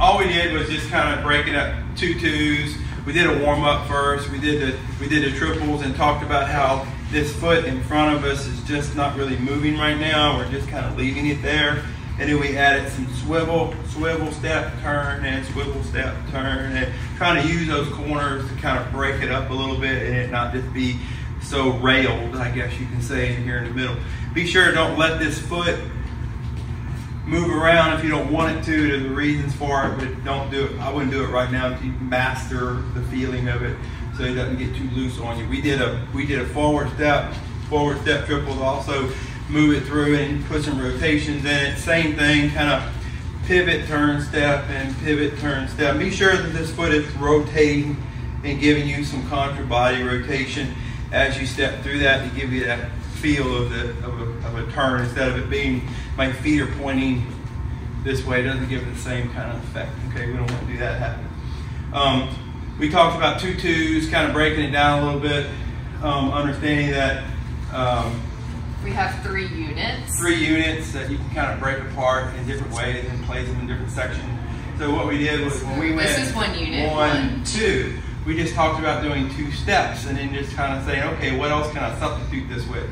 All we did was just kind of break it up, 2 twos. We did a warm up first. We did the triples and talked about how this foot in front of us is just not really moving right now. We're just kind of leaving it there. And then we added some swivel step, turn, and swivel step, turn, and trying to use those corners to kind of break it up a little bit and it not just be so railed, I guess you can say, in here in the middle. Be sure don't let this foot move around if you don't want it to. There's reasons for it, but don't do it. I wouldn't do it right now until you master the feeling of it, so it doesn't get too loose on you. We did a forward step triple to also move it through and put some rotations in it. Same thing, kind of pivot, turn, step, and pivot, turn, step. Be sure that this foot is rotating and giving you some contra body rotation as you step through that to give you that feel of a turn, instead of it being my feet are pointing this way. It doesn't give it the same kind of effect. Okay, we don't want to do that happen. We talked about 2 twos, kind of breaking it down a little bit, understanding that we have 3 units. 3 units that you can kind of break apart in different ways and place them in different sections. So what we did was when we went this is 1 unit, 1, 2. We just talked about doing 2 steps and then just kind of saying, okay, what else can I substitute this with?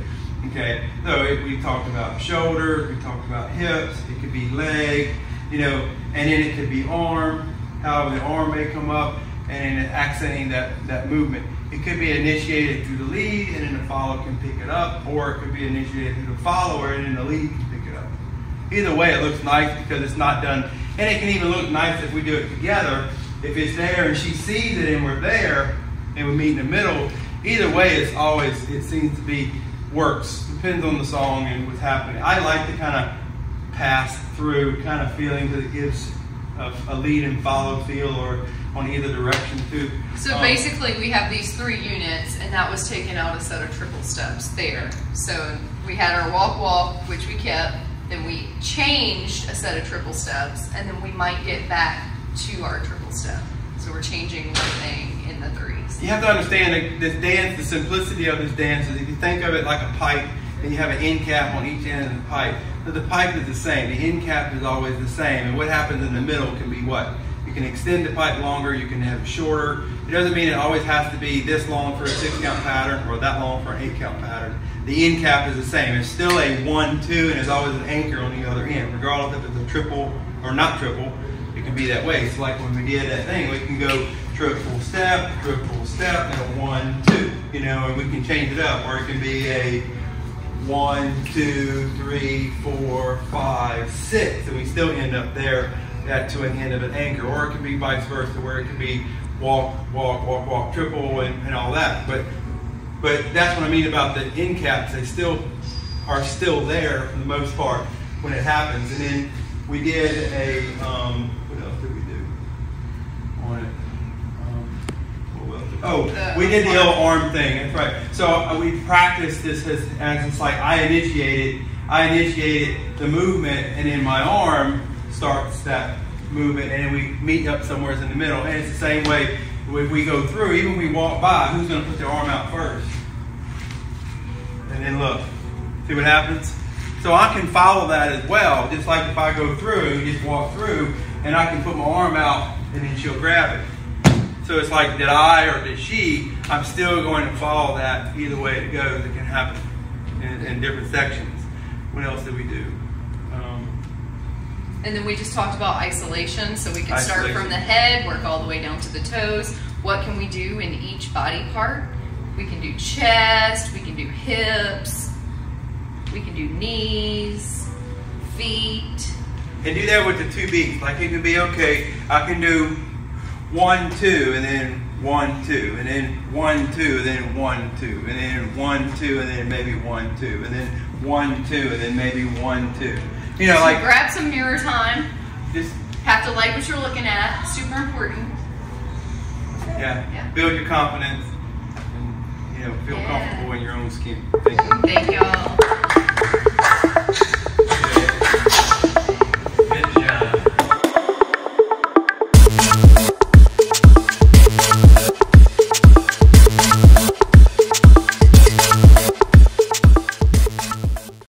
Okay, so we talked about shoulders, we talked about hips, it could be leg, you know, and then it could be arm, how the arm may come up, and then accenting that movement. It could be initiated through the lead, and then the follower can pick it up, or it could be initiated through the follower, and then the lead can pick it up. Either way, it looks nice because it's not done, and it can even look nice if we do it together. If it's there and she sees it and we're there, and we meet in the middle, either way, it's always, it seems to be, works, depends on the song and what's happening. I like to kind of pass through kind of feeling that it gives a lead and follow feel, or on either direction too. So basically we have these 3 units, and that was taken out a set of triple steps there. So we had our walk, which we kept, then we changed a set of triple steps, and then we might get back to our triple step. So we're changing one thing in the 3s. You have to understand this dance, the simplicity of this dance is if you think of it like a pipe and you have an end cap on each end of the pipe. So the pipe is the same, the end cap is always the same, and what happens in the middle can be what? You can extend the pipe longer, you can have it shorter. It doesn't mean it always has to be this long for a 6-count pattern or that long for an 8-count pattern. The end cap is the same. It's still a 1, 2, and there's always an anchor on the other end, regardless if it's a triple or not triple. It can be that way. It's like when we did that thing, we can go triple step, and a 1, 2, you know, and we can change it up. Or it can be a 1, 2, 3, 4, 5, 6, and we still end up there at to an end of an anchor. Or it can be vice versa, where it can be walk, triple, and all that. But that's what I mean about the end caps. They still are still there for the most part when it happens. And then we did a, what else did we do on it? We did the old arm thing, that's right. So we practiced this as it's like I initiated the movement, and then my arm starts that movement, and then we meet up somewhere in the middle. And it's the same way if we go through, even when we walk by, who's gonna put their arm out first? And then look, see what happens? So I can follow that as well, just like if I go through, just walk through, and I can put my arm out, and then she'll grab it. So it's like, did I or did she, I'm still going to follow that either way it goes. It can happen in different sections. What else did we do? And then we just talked about isolation, so we can start from the head, work all the way down to the toes. What can we do in each body part? We can do chest, we can do hips, we can do knees, feet. And do that with the 2 beats. Like it can be, okay, I can do 1, 2, and then 1, 2, and then 1, 2, and then 1, 2, and then 1, 2, and then maybe 1, 2, and then 1, 2, and then maybe 1, 2. You know, so like grab some mirror time. Just have to like what you're looking at. Super important. Yeah. Build your confidence and, you know, feel comfortable in your own skin. Thank you. Thank y'all.